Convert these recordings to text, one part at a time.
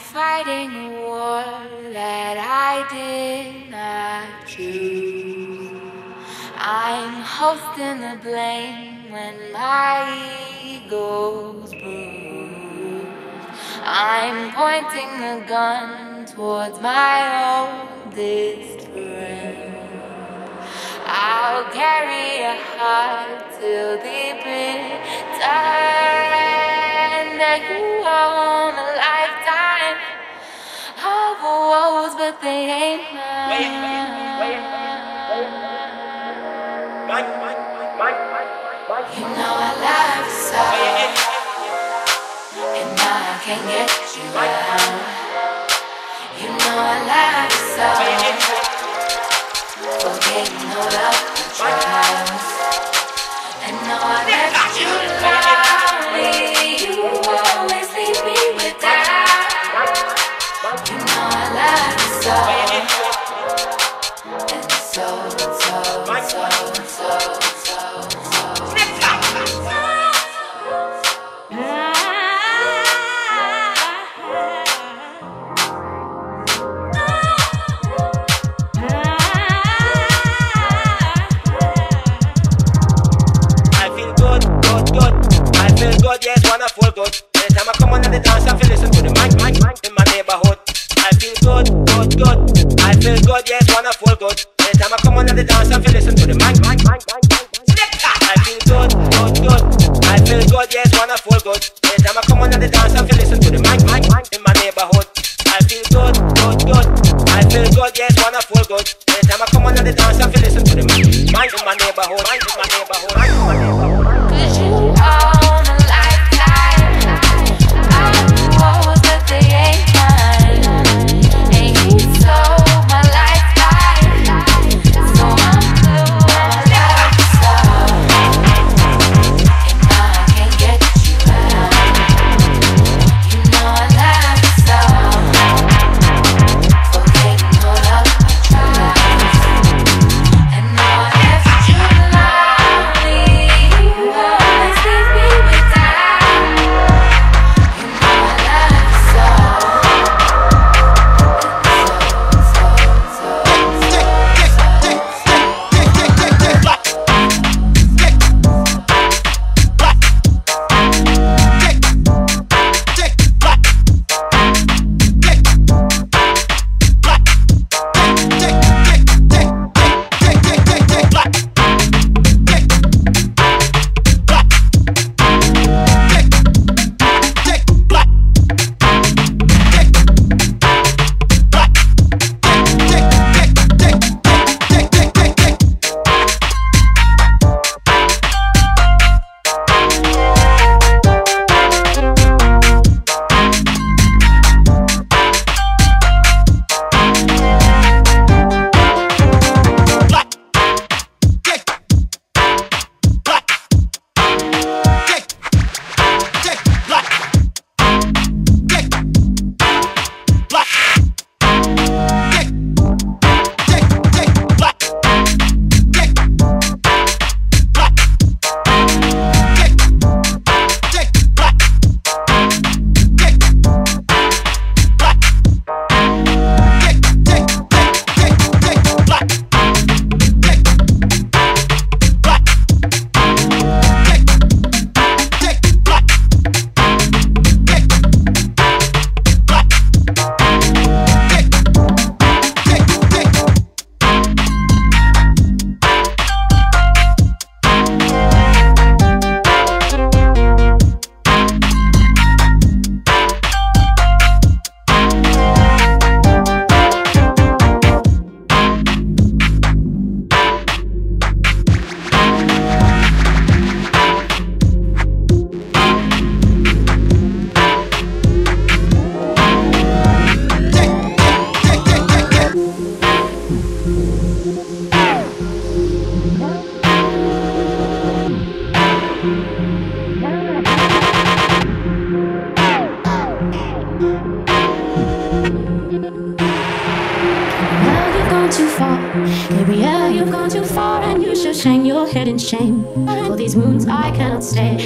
fighting a war that I did not choose. I'm hosting the blame when my ego's bruised. I'm pointing the gun towards my own despair. I'll carry a heart till the bitter end. I grew on a lifetime of woes, but they ain't mine. You know I love you so, and now I can't get you out. You know I love you so, forgetting all of the trials, and now I left you lonely. You always leave me with doubt. You know I love you so, and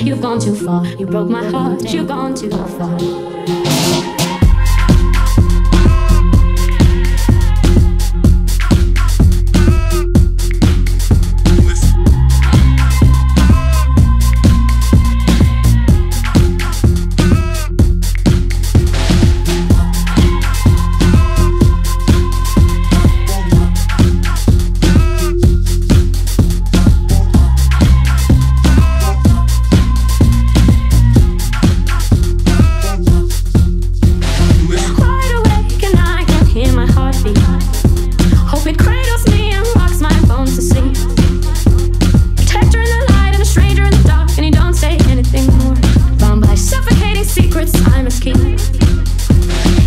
you've gone too far. You broke my heart. You've gone too far. secrets I must keep.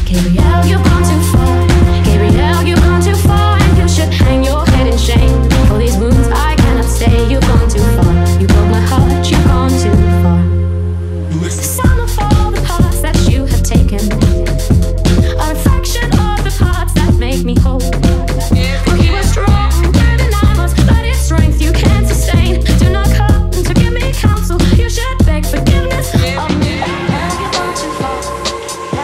Gabrielle, you've gone too far. Gabrielle, you've gone too far. And you should hang your head in shame. All these wounds I cannot say. You've gone too far. You broke my heart, you've gone too far. The sum of all the paths that you have taken are a fraction of the parts that make me whole. Forgiveness of me. You've gone too far.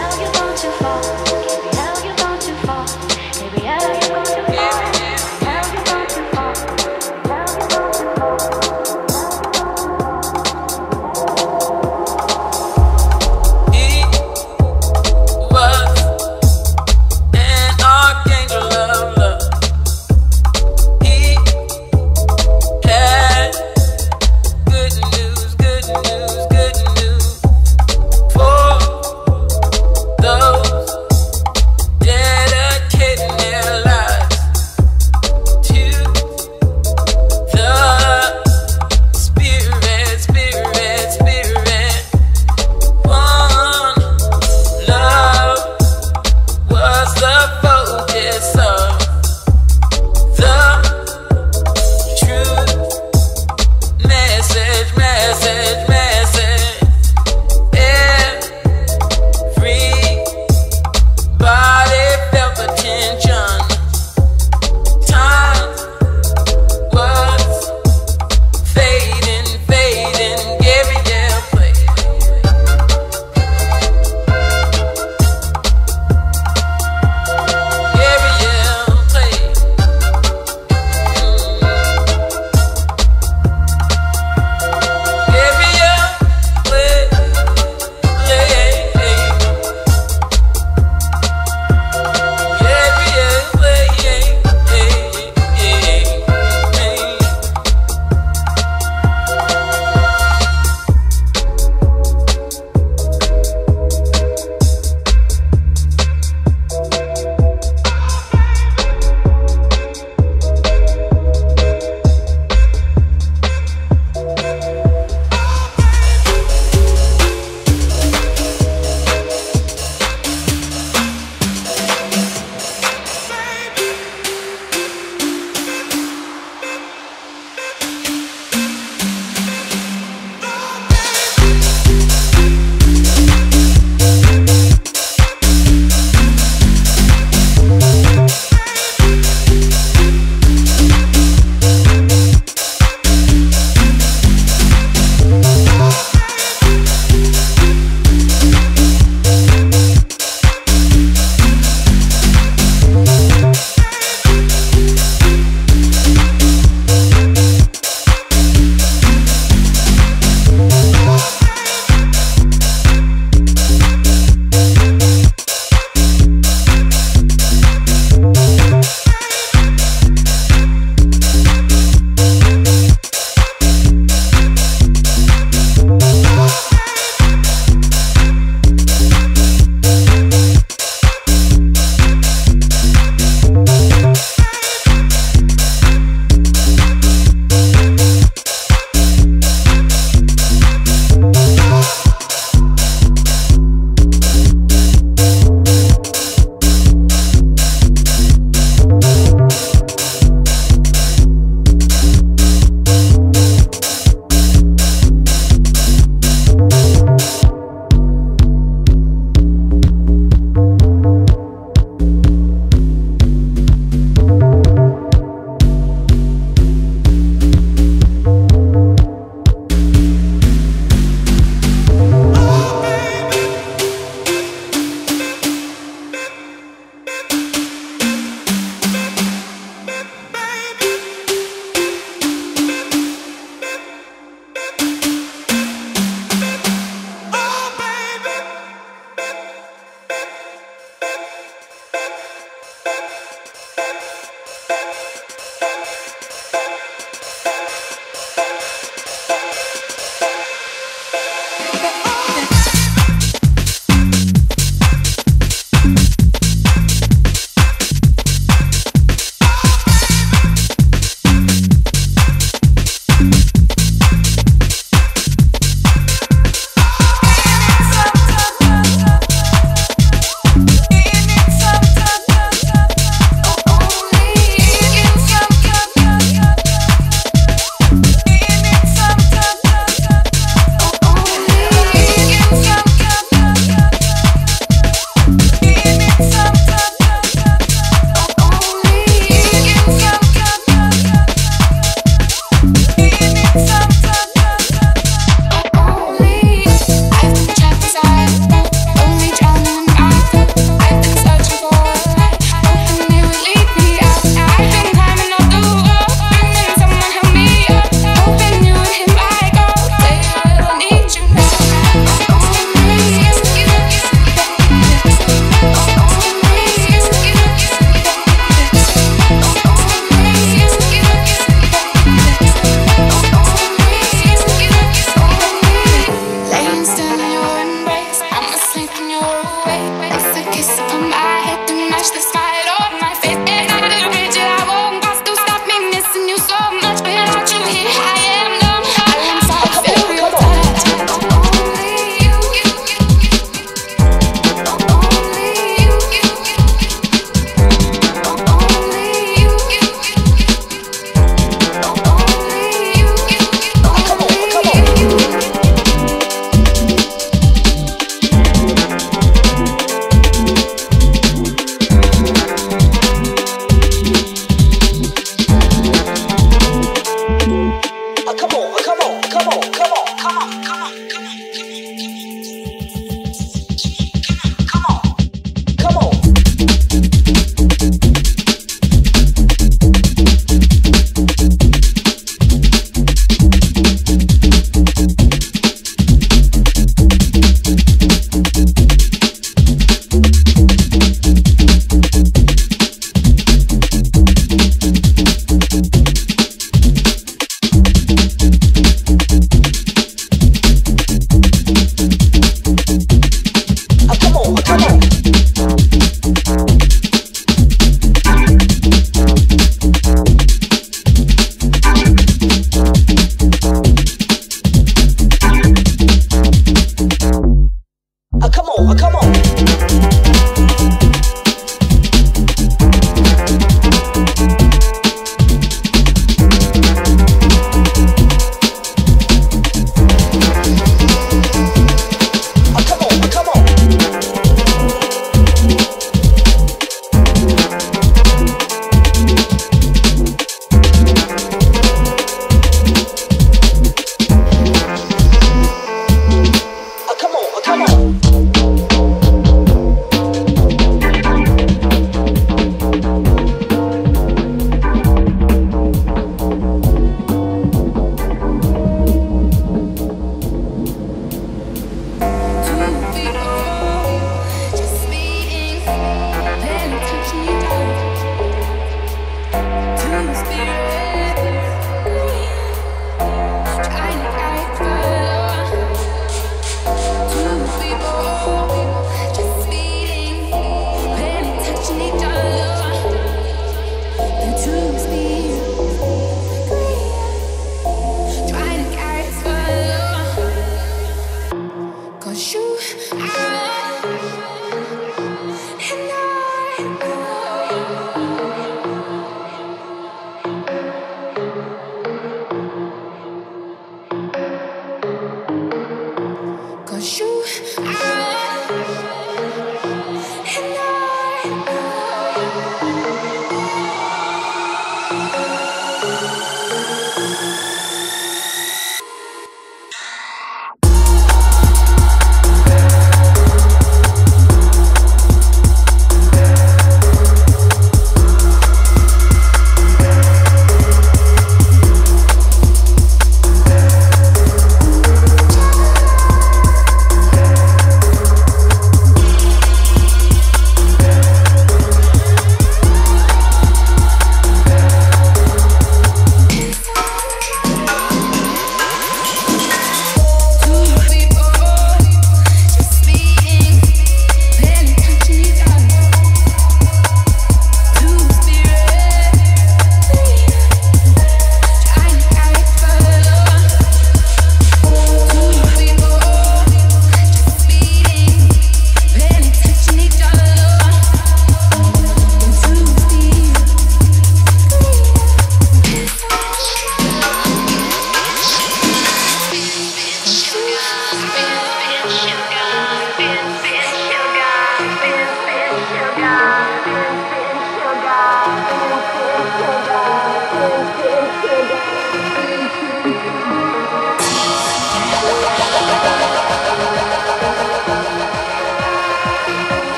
floor. Come on.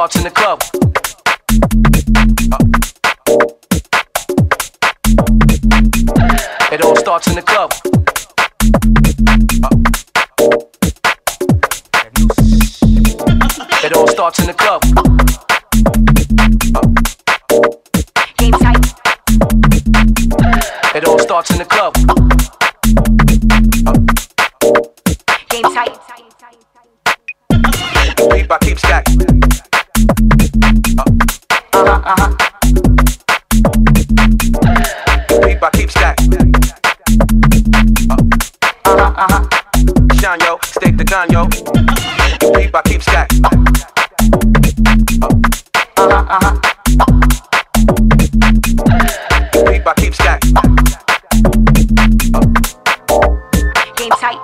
talks in the club. It all starts in the club. It all starts in the club. Game tight. It all starts in the club. Game tight. The paper keeps stacked. The paper keeps stacked. Shine yo, stick the gun yo. The paper keeps stacked. The paper keeps stacked. Game tight.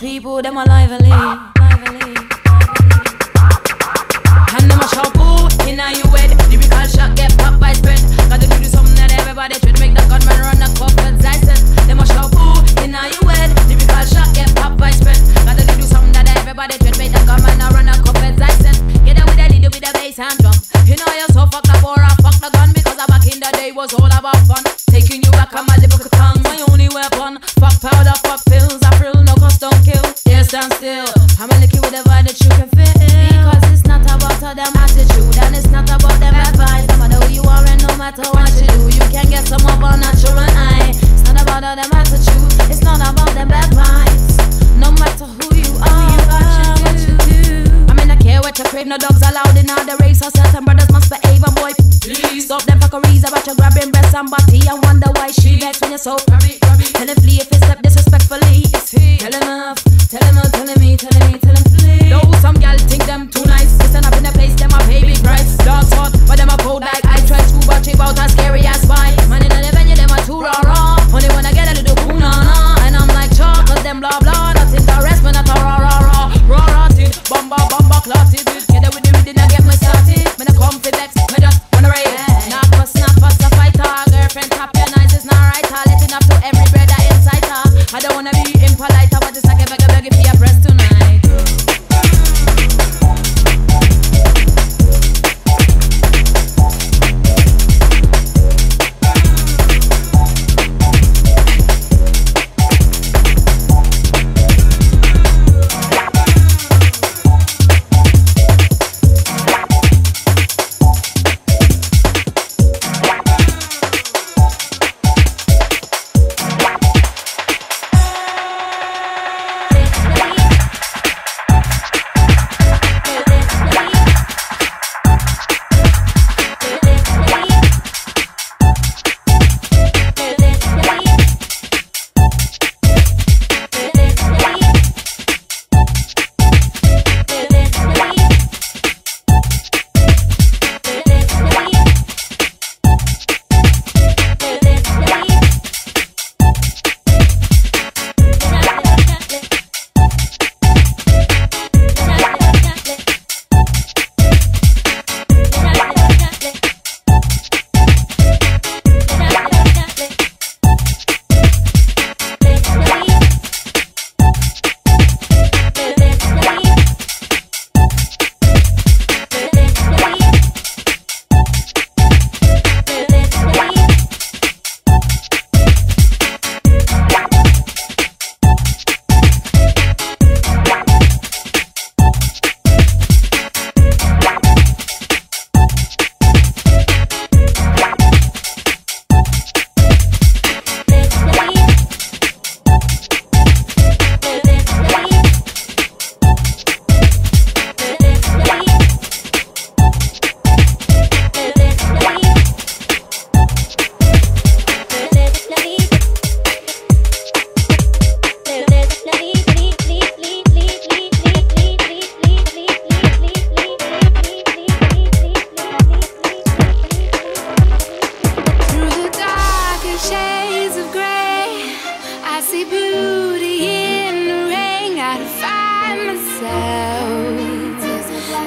People, them alive and lively. And them a shampoo in a you wed. Lyrical shot get popped by spread. Got to do something that everybody should make the gunman run the cup and said. Them a shampoo in a you wed. Lyrical shot get popped by spread. Got to do something that everybody should make the gunman run a cup and said. Get up with a little bit of bass and drum. You know you so fuck the war and fuck the gun because back in the day was all about fun. Taking you back on my lyrical tongue, my only weapon. Fuck powder, fuck pills. Stand still. I'm gonna kill with the vibe that you can feel. Because it's not about all them attitude and it's not about them advice. No matter who you are and no matter what you do, you can get some of our natural eye. It's not about all them attitude, it's not about them advice. No matter who you are, what you do. I mean, I care what you crave, no dogs allowed in all the race. So certain brothers must behave and boy, please stop them fuckeries about you grabbing breasts and body and wonder why she vexed when you're so grabby. Tell him flee if you step disrespectfully. It's he. Tell him off. Tell him please. No, some gal think them too nice. Listen up in the place, them a baby price. Dogs hot, but them a cold like I try to watch about a scary ass vine.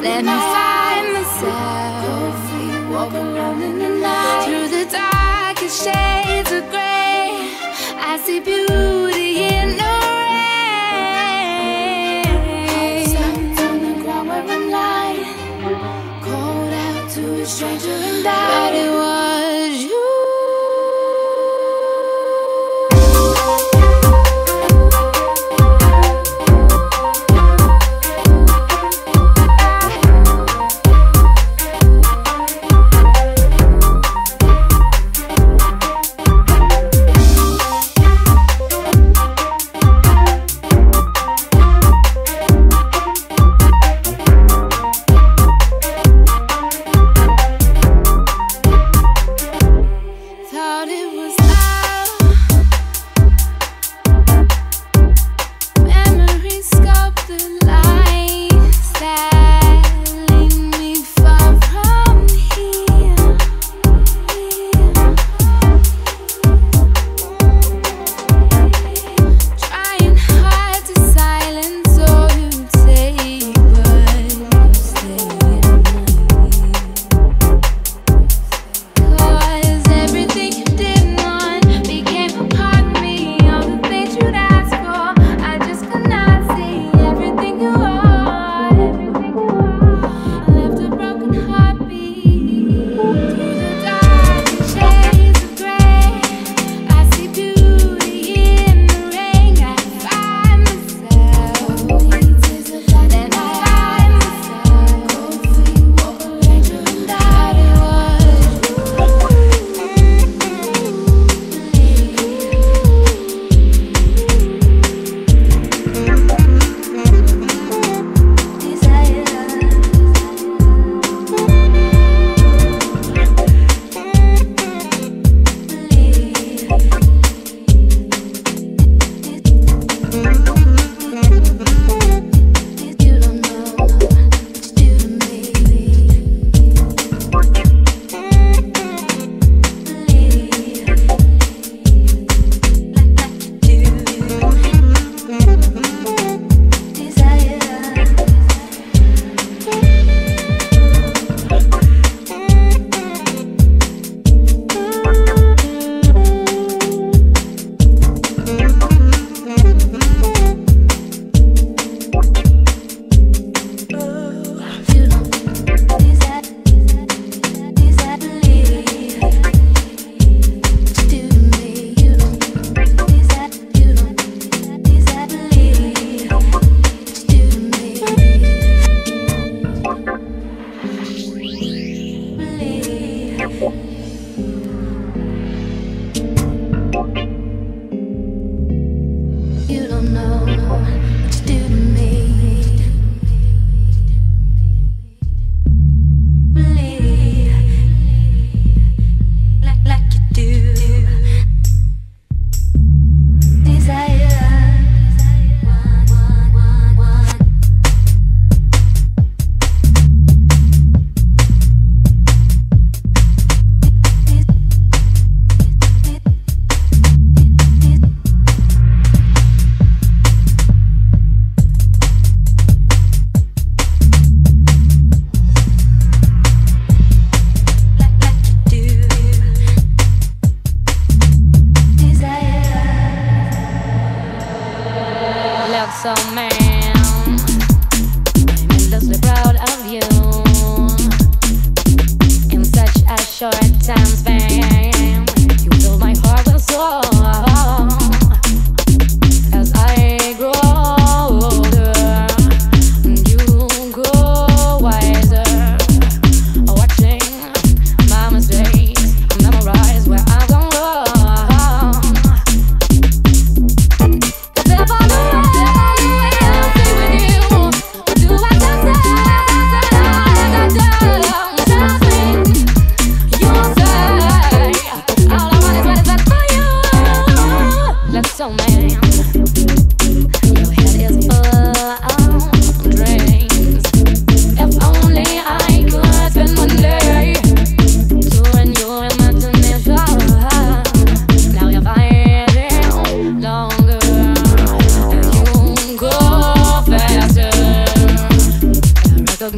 Let me find myself. Cold feet walk alone in the night. Through the darkest shades of gray, I see beauty in the rain. Stopped on the ground where I'm lying, called out to a stranger and died. But it was you.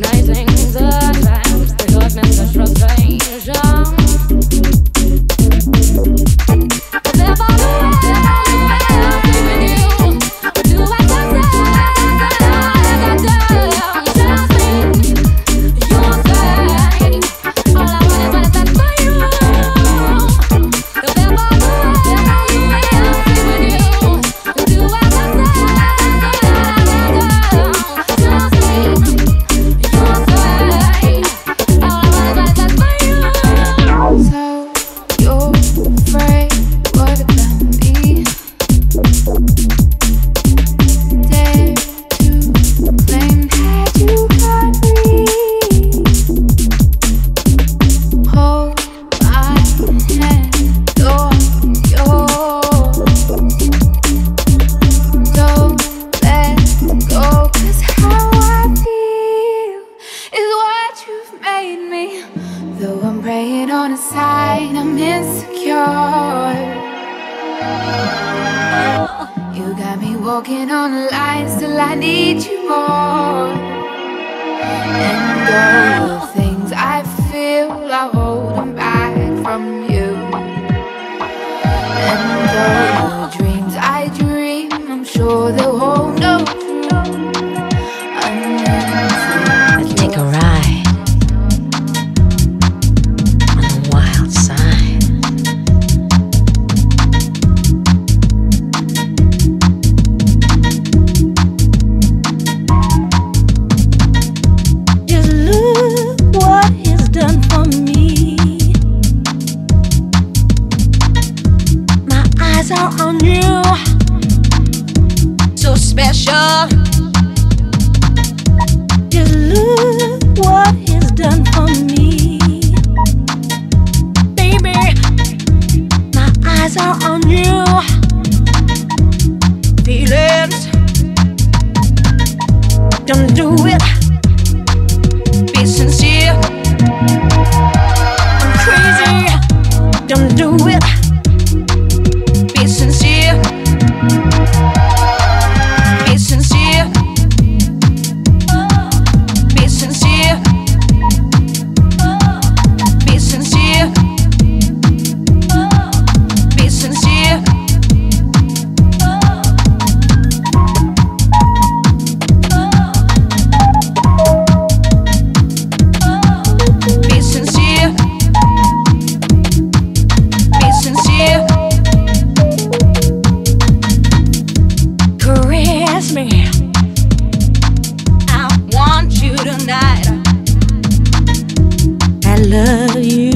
recognizing the times, the government is frustration. Never knew I was doing you. Do I? Love you.